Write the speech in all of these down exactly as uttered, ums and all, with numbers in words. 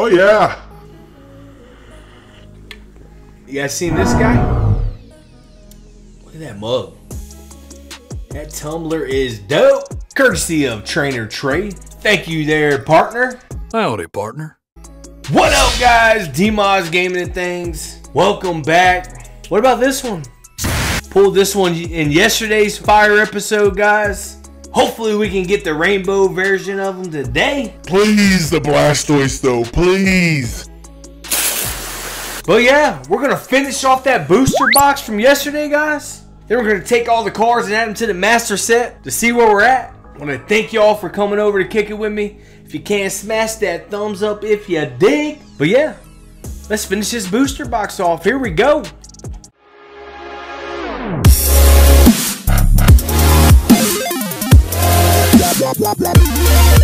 Oh yeah. You guys seen this guy? Look at that mug. That tumbler is dope. Courtesy of Trainer Trey. Thank you there, partner. Howdy, partner. What up, guys? Demoz Gaming and Things. Welcome back. What about this one? Pulled this one in yesterday's fire episode, guys. Hopefully we can get the rainbow version of them today. Please, the Blastoise though, please. But yeah, we're gonna finish off that booster box from yesterday, guys. Then we're gonna take all the cards and add them to the master set to see where we're at. I wanna thank y'all for coming over to kick it with me. If you can, smash that thumbs up if you dig. But yeah, let's finish this booster box off. Here we go. Blah, blah, blah.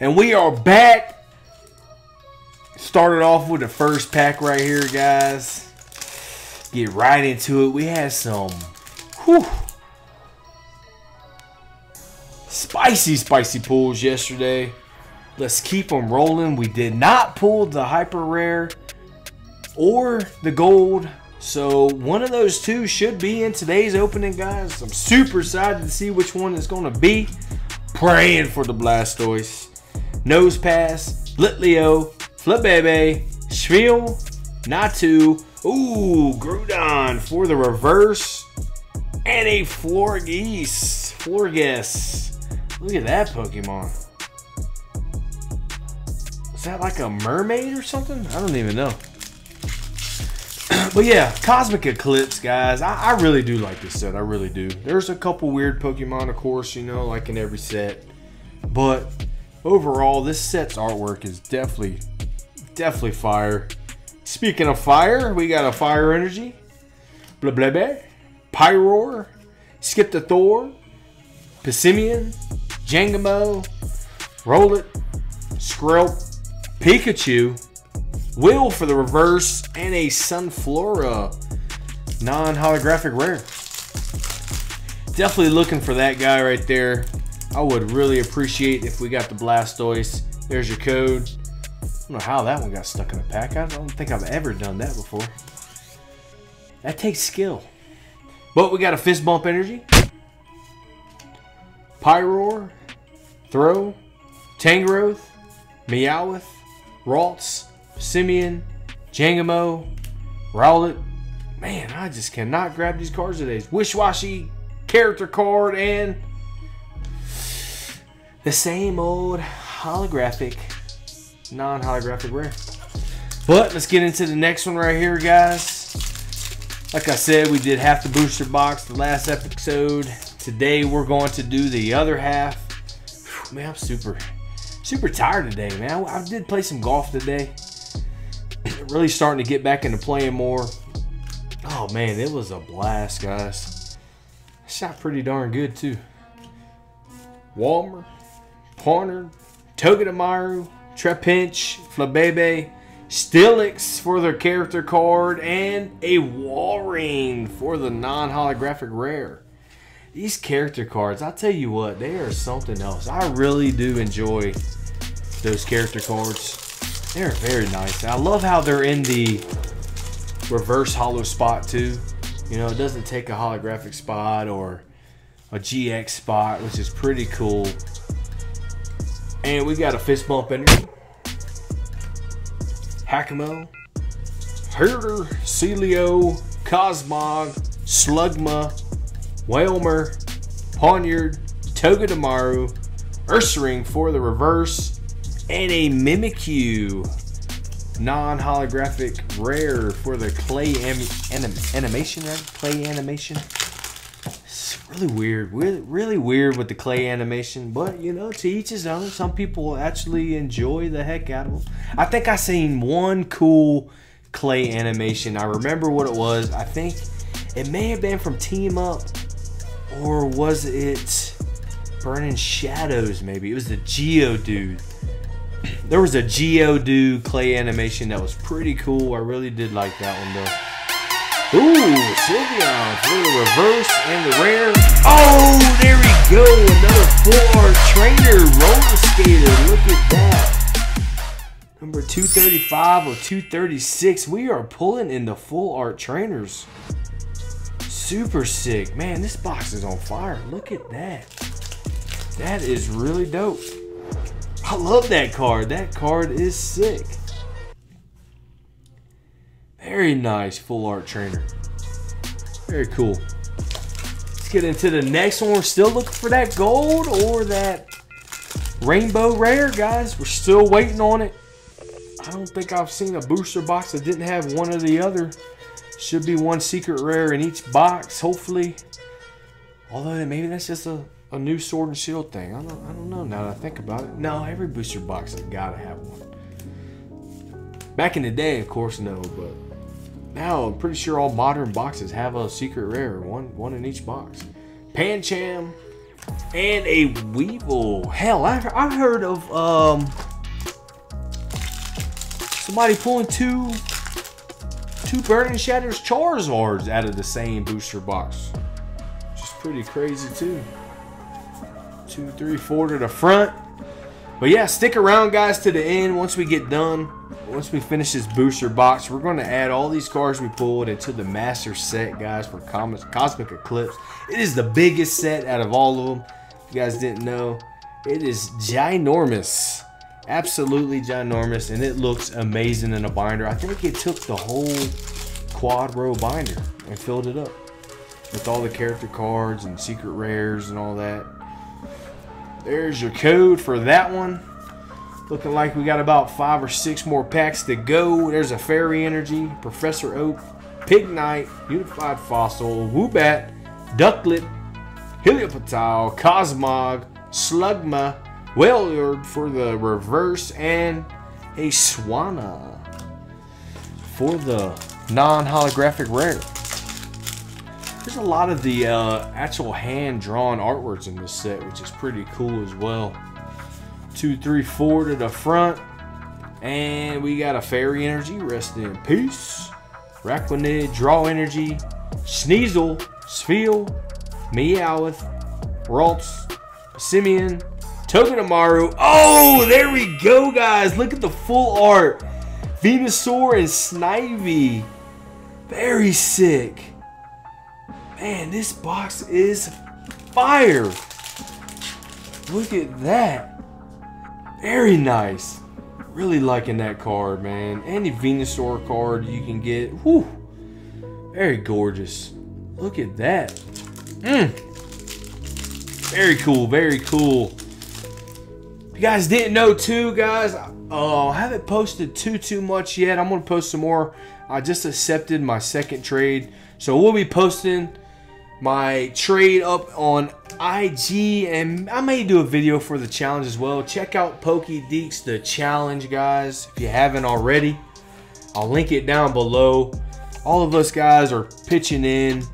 And we are back. Started off with the first pack right here, guys. Get right into it. We had some whew, spicy, spicy pulls yesterday. Let's keep them rolling. We did not pull the hyper rare or the gold. So one of those two should be in today's opening, guys. I'm super excited to see which one it's going to be. Praying for the Blastoise. Nose Pass, Litleo, Flabébé, Shriel, Natu. Ooh, Groudon for the reverse. And a Florgeese. Florgeese. Look at that Pokemon. Is that like a mermaid or something? I don't even know. But yeah, Cosmic Eclipse, guys. I, I really do like this set. I really do. There's a couple weird Pokemon, of course, you know, like in every set. But overall, this set's artwork is definitely, definitely fire. Speaking of fire, we got a Fire Energy. Blablabla. Pyroar. Skiptothor. Pissimian. Jangamo. Rollet. Skrelp. Pikachu. Will for the reverse, and a Sunflora non-holographic rare. Definitely looking for that guy right there. I would really appreciate if we got the Blastoise. There's your code. I don't know how that one got stuck in a pack. I don't think I've ever done that before. That takes skill. But we got a Fist Bump Energy. Pyroar. Throw. Tangrowth. Meowth. Ralts. Simeon, Jangamo, Rowlet. Man, I just cannot grab these cards today. Wish-washy character card and the same old holographic, non-holographic rare. But let's get into the next one right here, guys. Like I said, we did half the booster box the last episode. Today, we're going to do the other half. Man, I'm super, super tired today, man. I did play some golf today. Really starting to get back into playing more. Oh man, it was a blast, guys. Shot pretty darn good too. Walmer, Pawner, Togedemaru, Trepinch, Flabébé, Stilix for their character card, and a Walrein for the non-holographic rare. These character cards, I'll tell you what, they are something else. I really do enjoy those character cards. They're very nice. I love how they're in the reverse holo spot too. You know, it doesn't take a holographic spot or a G X spot, which is pretty cool. And we got a Fist Bump Energy. Hakamo, Herder, Celio, Cosmog, Slugma, Whelmer, Pawniard, Togedemaru, Ursaring for the reverse. And a Mimikyu non-holographic rare for the clay anim anim animation, right? Clay animation. It's really weird, really, really weird with the clay animation, but you know, to each his own. Some people actually enjoy the heck out of them. I think I seen one cool clay animation. I remember what it was. I think it may have been from Team Up, or was it Burning Shadows maybe? It was the Geodude. There was a Geodude clay animation that was pretty cool. I really did like that one though. Ooh, Sylveon for the reverse and the rare. Oh, there we go. Another full-art trainer roller skater. Look at that. Number two thirty-five or two thirty-six. We are pulling in the full-art trainers. Super sick. Man, this box is on fire. Look at that. That is really dope. I love that card. That card is sick. Very nice full art trainer. Very cool. Let's get into the next one. We're still looking for that gold or that rainbow rare, guys. We're still waiting on it. I don't think I've seen a booster box that didn't have one or the other. Should be one secret rare in each box, hopefully. Although maybe that's just a, a new Sword and Shield thing. I don't, I don't know now that I think about it. No, every booster box has got to have one. Back in the day, of course, no, but now, I'm pretty sure all modern boxes have a secret rare, one one in each box. Pancham and a Weevil. Hell, I, I heard of um somebody pulling two two Burning Shadows Charizards out of the same booster box, which is pretty crazy too. Two, three, four to the front. But yeah, stick around, guys, to the end. Once we get done, once we finish this booster box, we're going to add all these cards we pulled into the master set, guys, for Cosmic Eclipse. It is the biggest set out of all of them. If you guys didn't know, it is ginormous. Absolutely ginormous, and it looks amazing in a binder. I think it took the whole quad row binder and filled it up with all the character cards and secret rares and all that. There's your code for that one. Looking like we got about five or six more packs to go. There's a Fairy Energy, Professor Oak, Pignite, Unified Fossil, Woobat, Ducklet, Helioptile, Cosmog, Slugma, Wailord for the reverse, and a Swanna for the non-holographic rare. There's a lot of the uh, actual hand-drawn artworks in this set, which is pretty cool as well. Two, three, four to the front. And we got a Fairy Energy, rest in peace. Raquanid, Draw Energy, Sneasel, Spheal, Meowth, Ralts, Simeon, Togedemaru. Oh, there we go, guys. Look at the full art. Venusaur and Snivy. Very sick. Man, this box is fire. Look at that. Very nice. Really liking that card, man. Any Venusaur card you can get. Whew. Very gorgeous. Look at that. Mm. Very cool. Very cool. If you guys didn't know too, guys, uh, I haven't posted too, too much yet. I'm going to post some more. I just accepted my second trade. So we'll be posting my trade up on I G, and I may do a video for the challenge as well. Check out PokeDeke's The Challenge, guys, if you haven't already. I'll link it down below. All of us guys are pitching in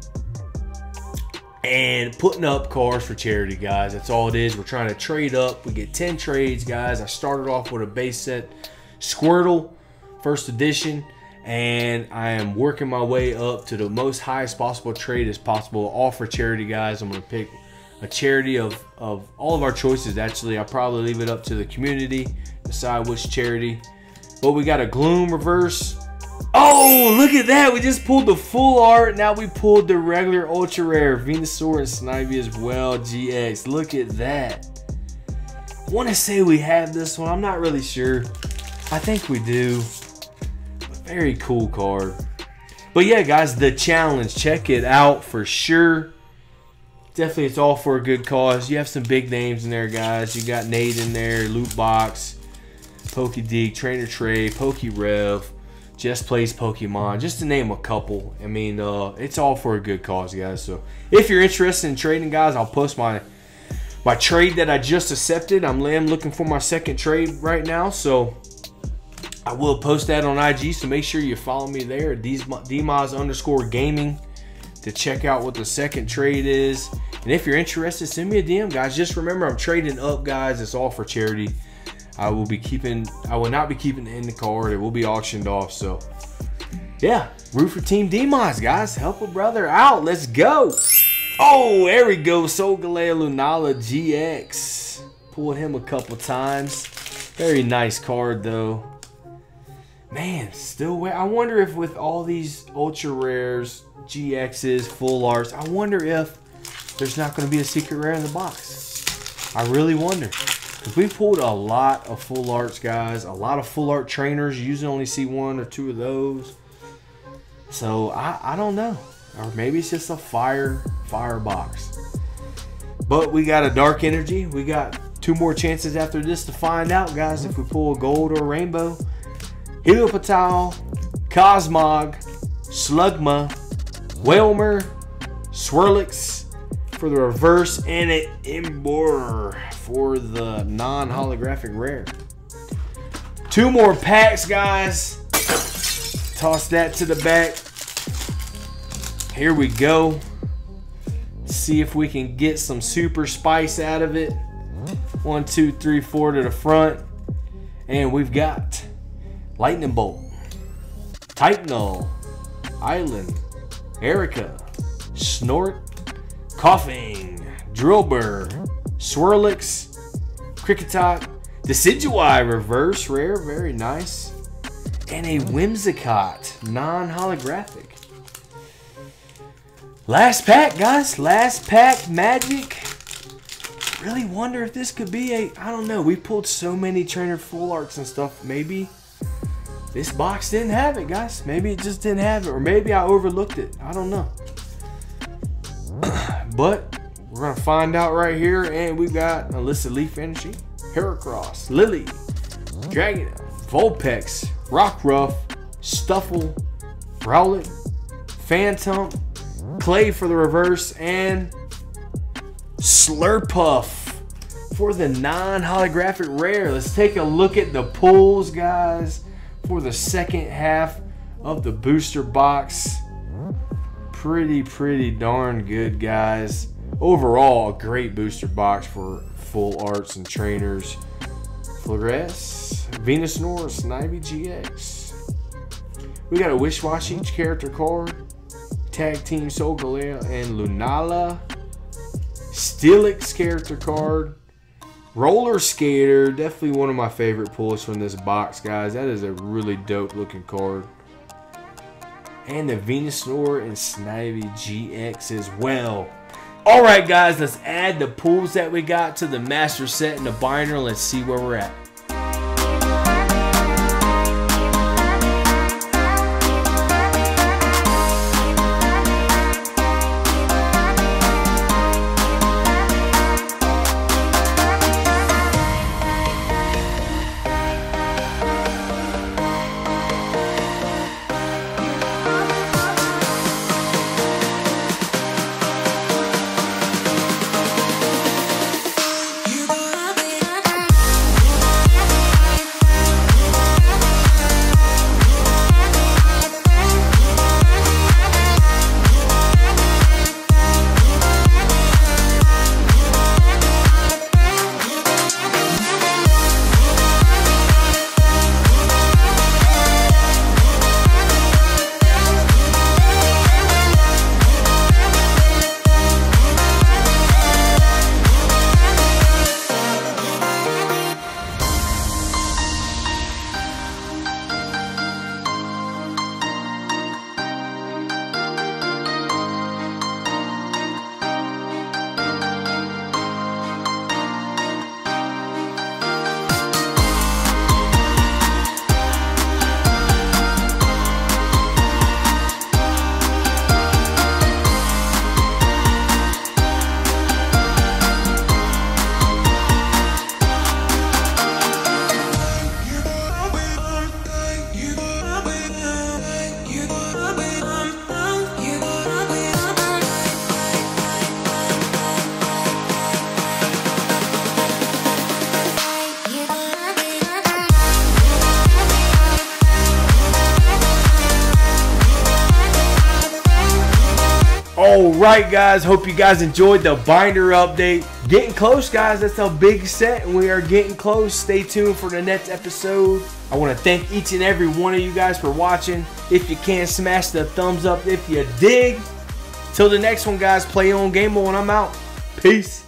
and putting up cards for charity, guys. That's all it is. We're trying to trade up. We get ten trades, guys. I started off with a base set Squirtle, first edition, and I am working my way up to the most highest possible trade as possible, all for charity, guys. I'm going to pick a charity of, of all of our choices, actually. I'll probably leave it up to the community, decide which charity. But we got a Gloom reverse. Oh, look at that. We just pulled the full art. Now we pulled the regular ultra rare Venusaur and Snivy as well, G X. Look at that. I want to say we have this one. I'm not really sure. I think we do. Very cool card. But yeah, guys, The Challenge, check it out for sure. Definitely, it's all for a good cause. You have some big names in there, guys. You got Nate in there, Loot Box, PokeDeke, Trainer Trey, PokeRev, Just Plays Pokemon, just to name a couple. I mean, uh, it's all for a good cause, guys. So if you're interested in trading, guys, I'll post my my trade that I just accepted. I'm, I'm looking for my second trade right now, so I will post that on I G, so make sure you follow me there at Demoz underscore gaming to check out what the second trade is. And if you're interested, send me a D M, guys. Just remember, I'm trading up, guys. It's all for charity. I will be keeping, I will not be keeping it in the card. It will be auctioned off. So yeah, root for Team Demoz, guys. Help a brother out. Let's go. Oh, there we go. Solgaleo Lunala G X. Pulled him a couple times. Very nice card, though. Man, still wait. I wonder if with all these ultra rares, G Xs, full arts, I wonder if there's not going to be a secret rare in the box. I really wonder. Because we pulled a lot of full arts, guys. A lot of full art trainers. You usually only see one or two of those. So, I, I don't know. Or maybe it's just a fire, fire box. But we got a dark energy. We got two more chances after this to find out, guys, if we pull a gold or a rainbow. Helioptile, Cosmog, Slugma, Whelmer, Swirlix for the reverse, and an Emboar for the non-holographic rare. Two more packs, guys. Toss that to the back. Here we go. See if we can get some super spice out of it. One, two, three, four to the front. And we've got Lightning Bolt, Type Null, Island, Erica, Snort, Coughing, Drillbur, Swirlix, Cricketot, Decidueye reverse rare, very nice, and a Whimsicott non-holographic. Last pack, guys. Last pack magic. Really wonder if this could be a, I don't know, we pulled so many trainer full arts and stuff. Maybe this box didn't have it, guys. Maybe it just didn't have it, or maybe I overlooked it. I don't know. But we're gonna find out right here. And we've got Alyssa Leaf Energy, Heracross, Lily, Dragonite, Vulpix, Rockruff, Stuffle, Rowlet, Phantom, Clay for the reverse, and Slurpuff for the non-holographic rare. Let's take a look at the pulls, guys, for the second half of the booster box. Pretty, pretty darn good, guys. Overall, a great booster box for full arts and trainers. Floress, Venusaur, Snivy G X. We got a Wish Wash each character card. Tag Team Solgaleo and Lunala. Steelix character card. Roller Skater, definitely one of my favorite pulls from this box, guys. That is a really dope looking card. And the Venusaur and Snivy G X as well. Alright, guys, let's add the pulls that we got to the master set and the binder. Let's see where we're at. Alright, guys, hope you guys enjoyed the binder update. Getting close, guys. That's a big set, and we are getting close. Stay tuned for the next episode. I want to thank each and every one of you guys for watching. If you can, smash the thumbs up if you dig. Till the next one, guys, play your own game mode, and I'm out. Peace.